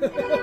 Ha, ha, ha.